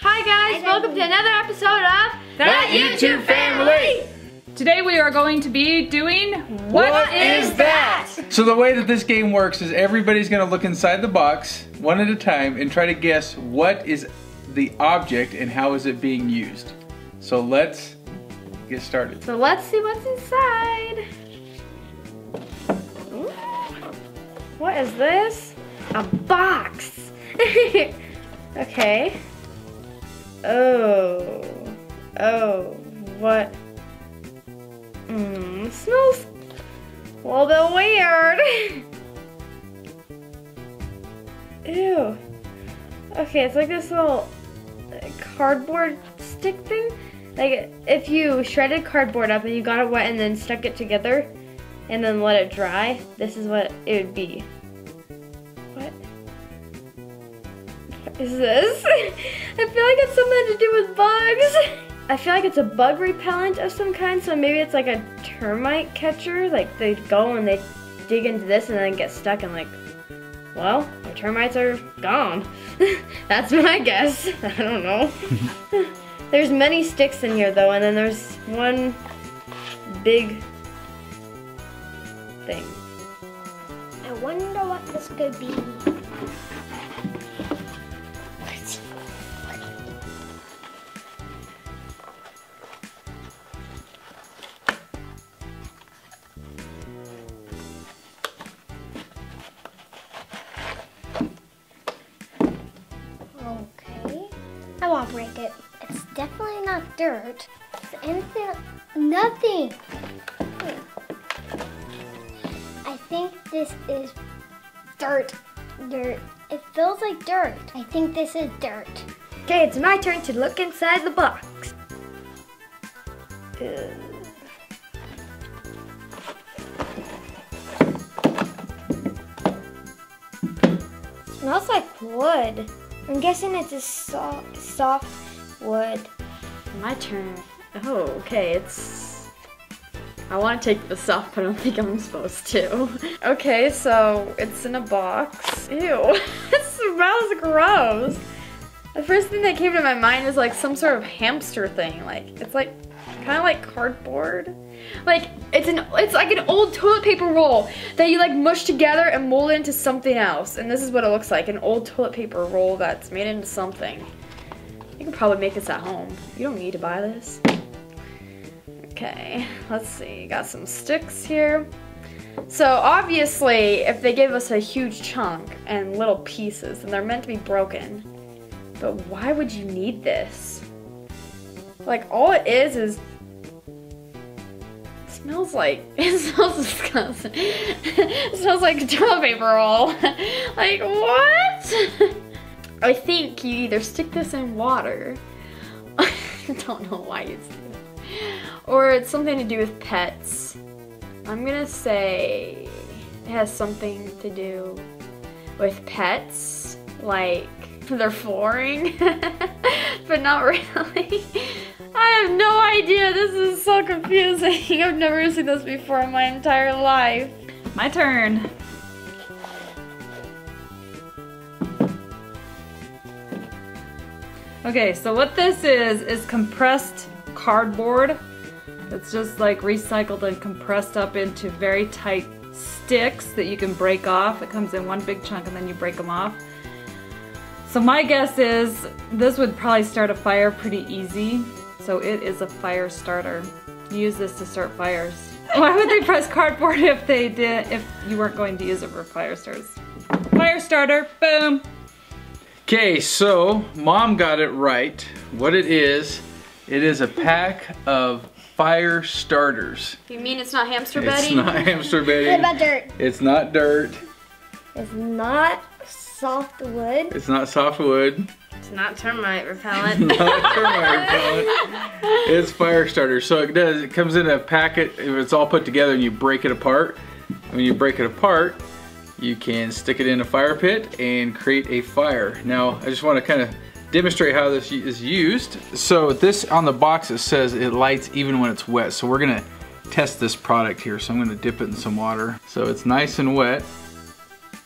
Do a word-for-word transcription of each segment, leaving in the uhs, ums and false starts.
Hi guys, welcome to another episode of That YouTube Family! Today we are going to be doing What, what is that? So the way that this game works is everybody's going to look inside the box one at a time and try to guess what is the object and how is it being used. So let's get started. So let's see what's inside. Ooh. What is this? A box. Okay. Oh, oh, what? Mmm, smells a little bit weird. Ew. Okay, it's like this little cardboard stick thing. Like if you shredded cardboard up and you got it wet and then stuck it together and then let it dry, this is what it would be. Is this? I feel like it's something to do with bugs. I feel like it's a bug repellent of some kind, so maybe it's like a termite catcher. Like they go and they dig into this and then get stuck and like, well, the termites are gone. That's my guess. I don't know. There's many sticks in here though, and then there's one big thing. I wonder what this could be. I won't break it. It's definitely not dirt. It's anything, nothing. I think this is dirt. Dirt. It feels like dirt. I think this is dirt. Okay, it's my turn to look inside the box. Ugh. It smells like wood. I'm guessing it's a soft, soft wood. My turn. Oh, okay, it's... I want to take this off, but I don't think I'm supposed to. Okay, so it's in a box. Ew, it smells gross. The first thing that came to my mind was like some sort of hamster thing. Like, it's like, kind of like cardboard. Like, it's an, it's like an old toilet paper roll that you like mush together and mold it into something else. And this is what it looks like, an old toilet paper roll that's made into something. You can probably make this at home. You don't need to buy this. Okay, let's see, got some sticks here. So obviously, if they gave us a huge chunk and little pieces, then they're meant to be broken. But why would you need this? Like, all it is is smells like, it smells disgusting. It smells like toilet paper roll. Like, what? I think you either stick this in water. I don't know why you do that. Or it's something to do with pets. I'm gonna say it has something to do with pets, like their flooring, but not really. I have no idea, this is so confusing. I've never seen this before in my entire life. My turn. Okay, so what this is, is compressed cardboard. It's just like recycled and compressed up into very tight sticks that you can break off. It comes in one big chunk and then you break them off. So my guess is this would probably start a fire pretty easy. So it is a fire starter. You use this to start fires. Why would they press cardboard if they did, if you weren't going to use it for fire starters? Fire starter, boom. Okay, so Mom got it right. What it is, it is a pack of fire starters. You mean it's not hamster bedding? It's not hamster bedding. What about dirt? It's not dirt. It's not soft wood. It's not soft wood. It's not termite repellent. Not termite repellent. It's fire starter. So it does, it comes in a packet. If it's all put together and you break it apart, when you break it apart, you can stick it in a fire pit and create a fire. Now, I just want to kind of demonstrate how this is used. So this on the box, it says it lights even when it's wet. So we're gonna test this product here. So I'm gonna dip it in some water. So it's nice and wet.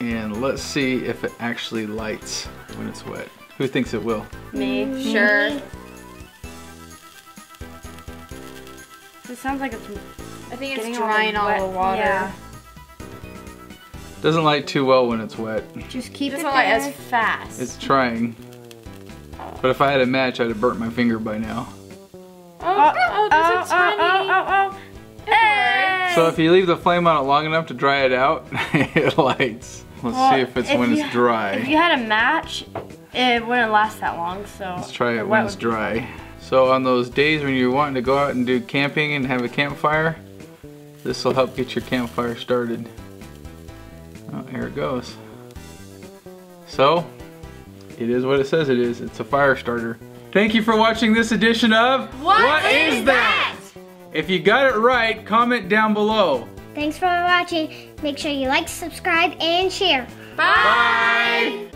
And let's see if it actually lights when it's wet. Who thinks it will? Me. Me. Sure. It sounds like it's I think it's drying all, all the water. Yeah. Doesn't light too well when it's wet. Just keep it, it doesn't light as fast. It's trying. But if I had a match, I'd have burnt my finger by now. Oh, oh, oh, oh, oh, oh, oh, oh. Hey. So if you leave the flame on it long enough to dry it out, it lights. Let's well, see if it's if when you, it's dry. If you had a match, it wouldn't last that long, so. Let's try it when it's dry. So on those days when you're wanting to go out and do camping and have a campfire, this will help get your campfire started. Oh, here it goes. So, it is what it says it is. It's a fire starter. Thank you for watching this edition of What, what is, is that? that? If you got it right, comment down below. Thanks for watching. Make sure you like, subscribe, and share. Bye! Bye.